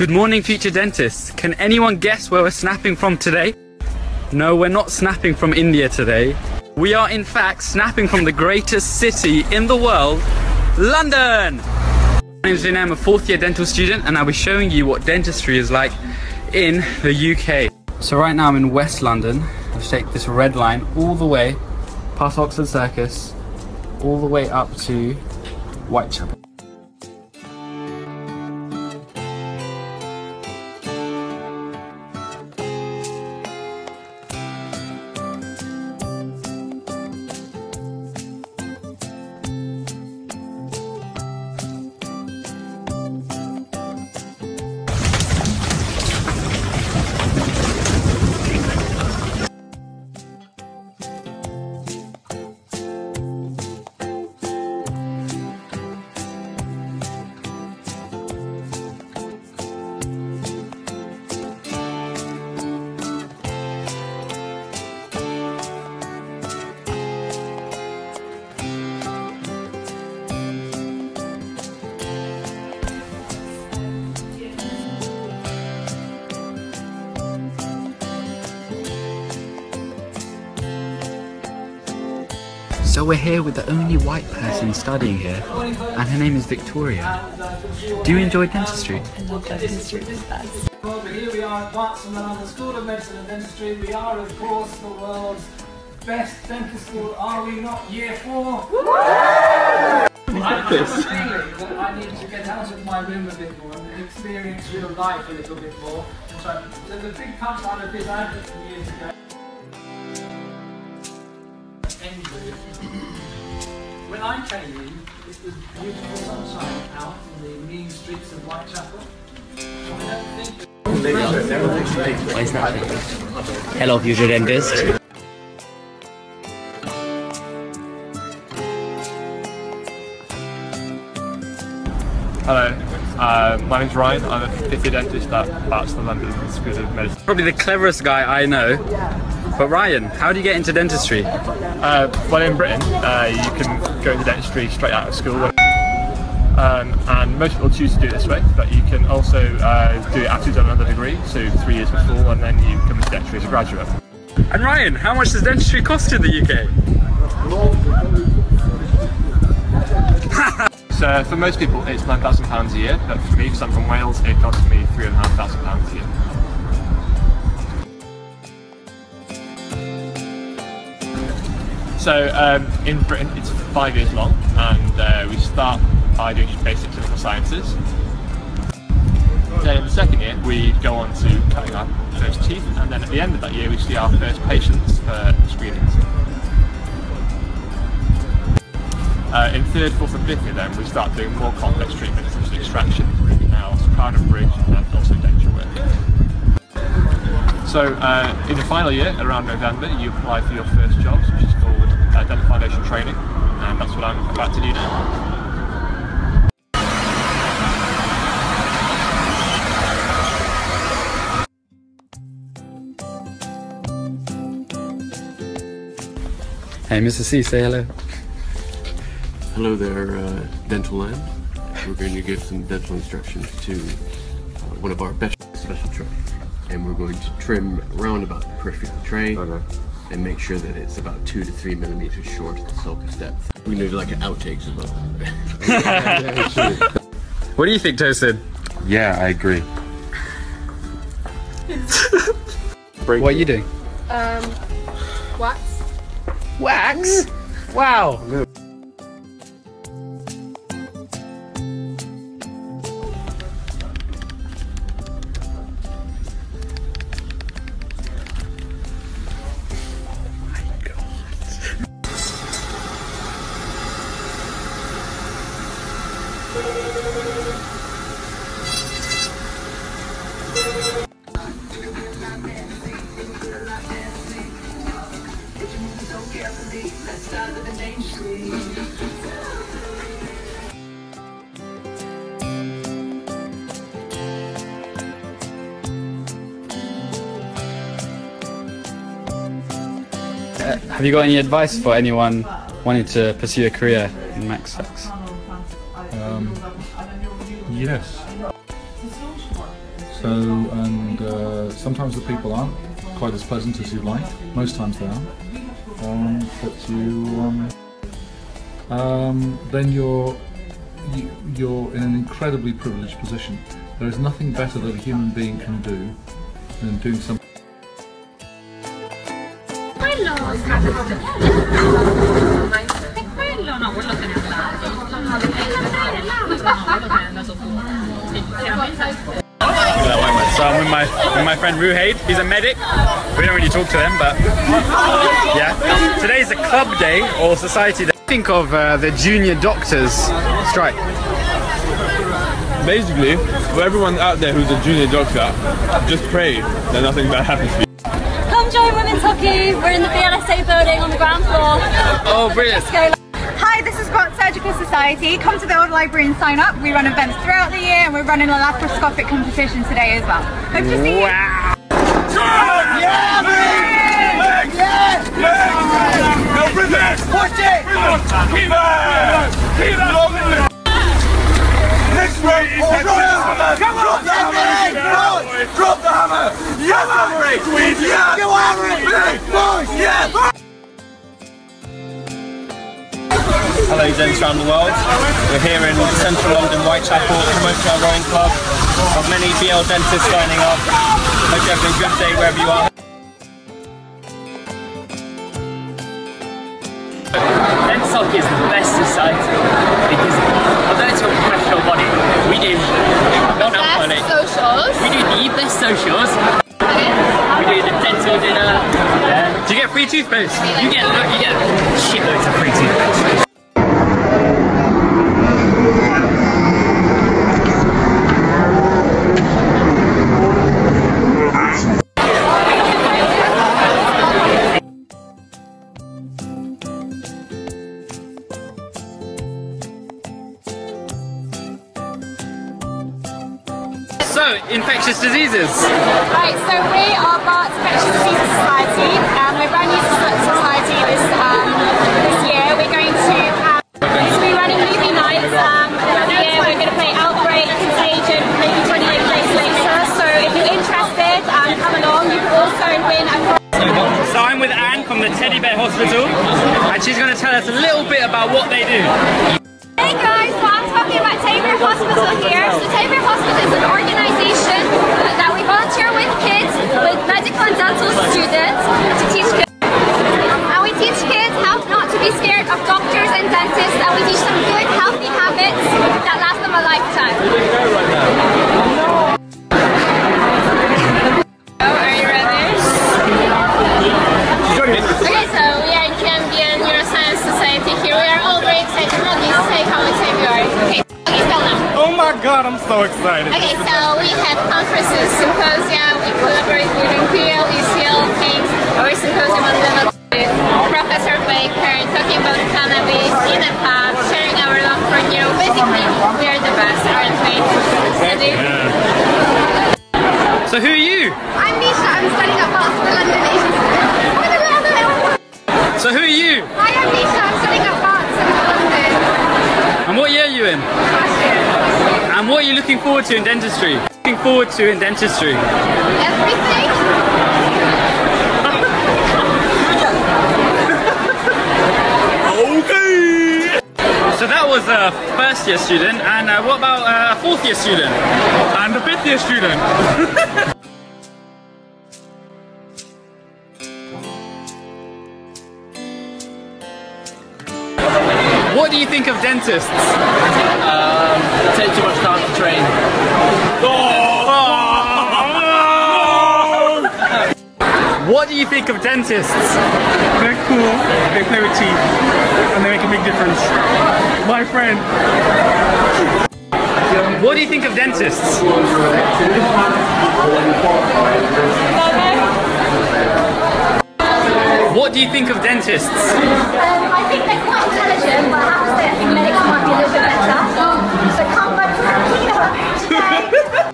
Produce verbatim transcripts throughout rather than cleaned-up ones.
Good morning, future dentists. Can anyone guess where we're snapping from today? No, we're not snapping from India today. We are in fact snapping from the greatest city in the world, London! My name is Vinay, I'm a fourth year dental student and I'll be showing you what dentistry is like in the U K. So right now I'm in West London. I'll take this red line all the way past Oxford Circus, all the way up to Whitechapel. So we're here with the only white person studying here, and her name is Victoria. Do you enjoy dentistry? I love dentistry. Well, here we are at Barts and the London School of Medicine and Dentistry. We are, of course, the world's best dental school, are we not? Year four! Woo! I have a feeling that I need to get out of my room a bit more and experience real life a little bit more. So, so the big punchline of this I did some years ago. When I came in, it was beautiful sunshine out in the mean streets of Whitechapel. Why is that? Hello, future dentist. Hello, uh, my name's Ryan. I'm a fifth year dentist at Barts and the London School of Medicine. Probably the cleverest guy I know. But Ryan, how do you get into dentistry? Uh, well, in Britain, uh, you can go into dentistry straight out of school, um, and most people choose to do it this way. But you can also uh, do it after you've done another degree, so three years before, and then you come into dentistry as a graduate. And Ryan, how much does dentistry cost in the U K? So for most people, it's nine thousand pounds a year. But for me, because I'm from Wales, it costs me three and a half thousand pounds a year. So um, in Britain it's five years long, and uh, we start by doing basic clinical sciences. Then in the second year we go on to cutting our first teeth, and then at the end of that year we see our first patients for screenings. Uh, in third, fourth and fifth year then we start doing more complex treatments such as extraction, root canals, crown and bridge, and also denture work. So uh, in the final year, around November, you apply for your first jobs, which is called uh, dental foundation training, and that's what I'm about to do now. Hey, Mister C, say hello. Hello there, uh, dental land. We're going to give some dental instruction to uh, one of our best special trainees. And we're going to trim around about the peripheral tray, okay, and make sure that it's about two to three millimeters short of the sulcus depth. We're gonna do like an outtakes of it. What do you think, Tosin? Yeah, I agree. Break what it. Are you doing? Um, wax. Wax? Wow. No. Uh, have you got any advice for anyone wanting to pursue a career in MaxFax? Um, yes. So, and uh, sometimes the people aren't quite as pleasant as you like. Most times they are. Um, but you, um, um, then you're you, you're in an incredibly privileged position. There is nothing better that a human being can do than doing something. So I'm with my with my friend Ruhaid. He's a medic. We don't really talk to them, but yeah. Today's a club day or society day. Think of uh, the junior doctors strike. Basically, for everyone out there who's a junior doctor, just pray that nothing bad happens to you. Come join Women's Hockey. We're in the B L S A building on the ground floor. Oh, brilliant. Hi, this is Grant Surgical Society. Come to the old library and sign up. We run events throughout the year and we're running a laparoscopic competition today as well. Hope to see you! Wow! Yeah, man! Yeah! Yeah! No prisoners! Push it! Next rate is headless! Come on! Drop the hammer! Drop the hammer! Yes, Avery! Yes! Go, Avery! Yes! Yes! Hello gents around the world, we're here in central London, Whitechapel, at the Mocha Rowing Club. Got many B L dentists signing up. Hope you have a good day wherever you are. Dent Soc is the best society because although it's a professional body, we do not our money. Socials. We do the best socials. We do the dental dinner. Yeah. Do you get free toothpaste? You get look, you get shitloads of free toothpaste. So, infectious diseases. Right, so we are Bart's Infectious Diseases Society, and we're a brand new society this, um, this year. We're going to have, we'll be running movie nights um, around the year. We're going to play Outbreak, Contagion, maybe twenty-eight days later. So if you're interested, um, come along. You can also win a prize. So I'm with Anne from the Teddy Bear Hospital, and she's going to tell us a little bit about what they do. Hey guys, so I'm talking about Tabor Hospital here. So Tabor Hospital is an organisation that we volunteer with kids, with medical and dental students, to teach kids. And we teach kids how not to be scared of doctors and dentists, and we teach them good, healthy habits that last them a lifetime. Oh, are you ready? Okay, so we are in Cambian Neuroscience Society here. We are all very excited. I'm not going to say how excited we are. Okay. Oh my god, I'm so excited. Okay, so we have conferences, symposia, we collaborate with U C L, U C L, things, our symposium on level with Professor Baker, talking about cannabis in a pub, sharing our love for neuro. Basically, we are the best, aren't we? Yeah. So who are you? I'm Nisha, I'm studying at Barts and the London School. So who are you? I am Misha, I'm studying at Barts and the London. And what year are you in? And what are you looking forward to in dentistry? Looking forward to in dentistry? Everything. Okay. So that was a first year student, and uh, what about a uh, fourth year student? And a fifth year student. What do you think of dentists? Um, it takes too much time to train. Oh, oh, no. What do you think of dentists? They're cool, they play with teeth, and they make a big difference. My friend. What do you think of dentists? What do you think of dentists? Um, I think they're quite intelligent, but I have to say I think medical might be a little bit better. So come back to the today.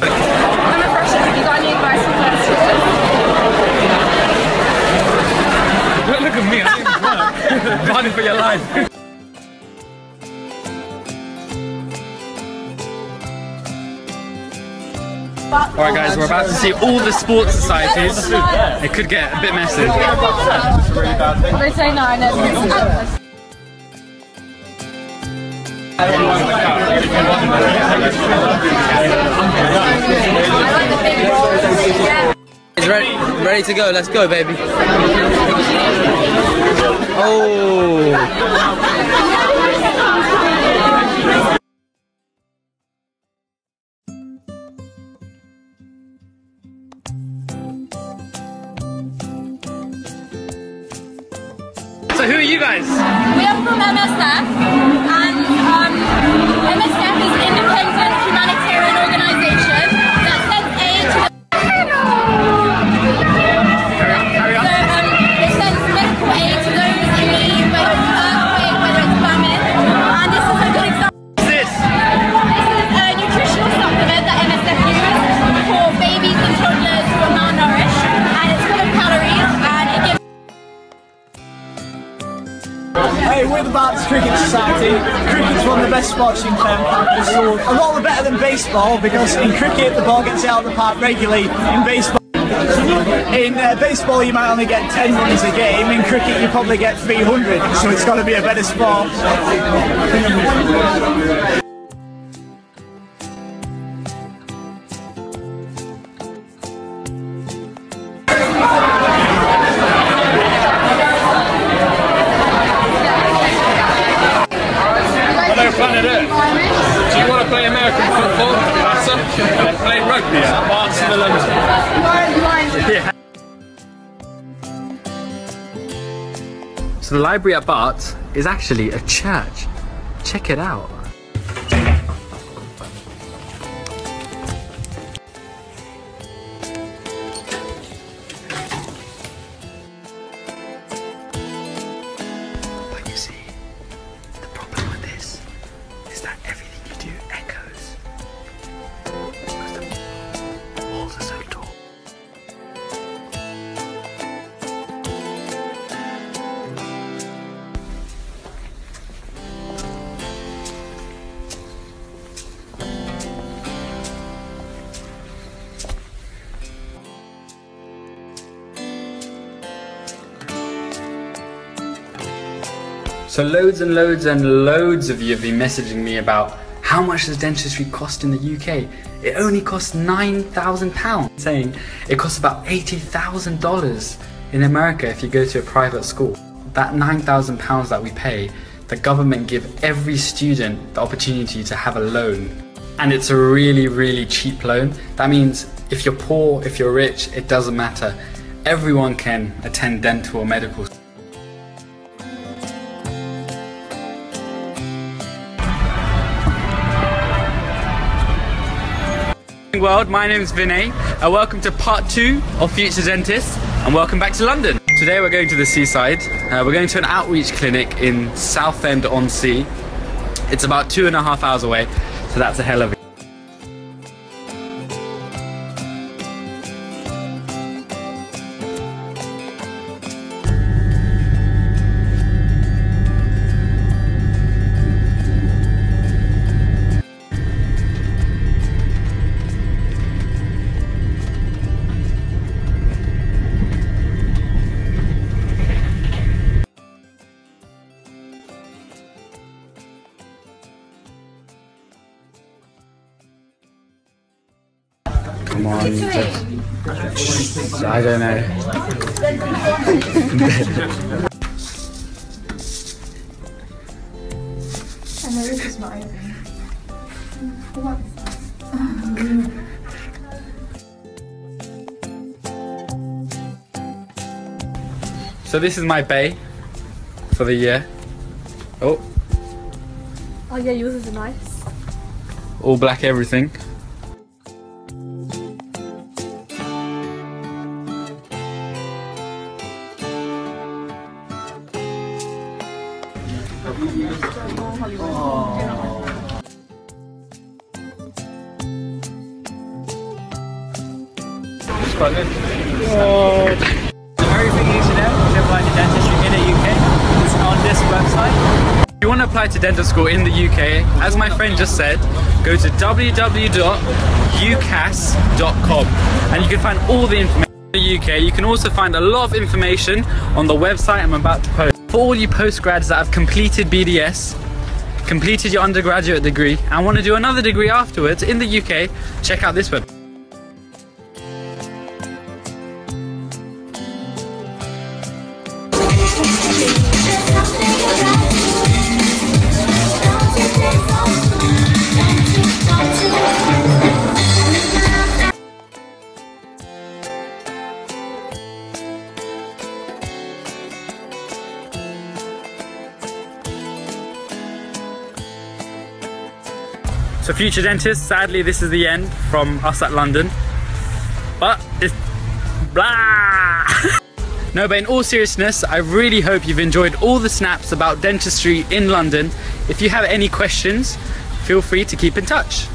I'm a freshman. Have you got any advice for first years? Don't look at me, I need to work. Running for your life. Alright guys, we're about to see all the sports societies. It could get a bit messy. They say no, no. He's ready, ready to go, let's go baby. Oh! So who are you guys? We are from M S A. M S F is an independent humanitarian organisation that sends aid to the... So, um, it sends medical aid to those in need, whether it's earthquake, whether it's famine. And this is a good example. What's this? This is a nutritional supplement that M S F uses for babies and toddlers who are malnourished. And it's full of calories and it gives... Hey, we're the Bart's Cricket Society. Cricket's one of the best sports in Kent. A lot better than baseball because in cricket the ball gets out of the park regularly. In baseball, in uh, baseball you might only get ten runs a game. In cricket you probably get three hundred. So it's got to be a better sport. So the library at Bart's is actually a church. Check it out. But you see, the problem with this is that everything you do echoes. Because the walls are so tall. So loads and loads and loads of you have been messaging me about how much does dentistry cost in the U K? It only costs nine thousand pounds, saying it costs about eighty thousand dollars in America if you go to a private school. That nine thousand pounds that we pay, the government give every student the opportunity to have a loan. And it's a really, really cheap loan. That means if you're poor, if you're rich, it doesn't matter. Everyone can attend dental or medical school. World, my name is Vinay and welcome to part two of Future Dentists and welcome back to London. Today we're going to the seaside, uh, we're going to an outreach clinic in Southend-on-Sea. It's about two and a half hours away, so that's a hell of a... Come on, I don't know. And the roof is not open. So this is my bay for the year. Oh. Oh yeah, yours is nice. All black everything. Quite good. Oh. It's a very big user now, which I find in dentistry in the U K. It's on this website. You want to apply to dental school in the U K, as my friend just said, go to w w w dot u cas dot com and you can find all the information in the U K. You can also find a lot of information on the website I'm about to post. For all you postgrads that have completed B D S, completed your undergraduate degree and want to do another degree afterwards in the U K, check out this website. So future dentists, sadly this is the end from us at London, but it's blah. No, but in all seriousness, I really hope you've enjoyed all the snaps about dentistry in London. If you have any questions, feel free to keep in touch.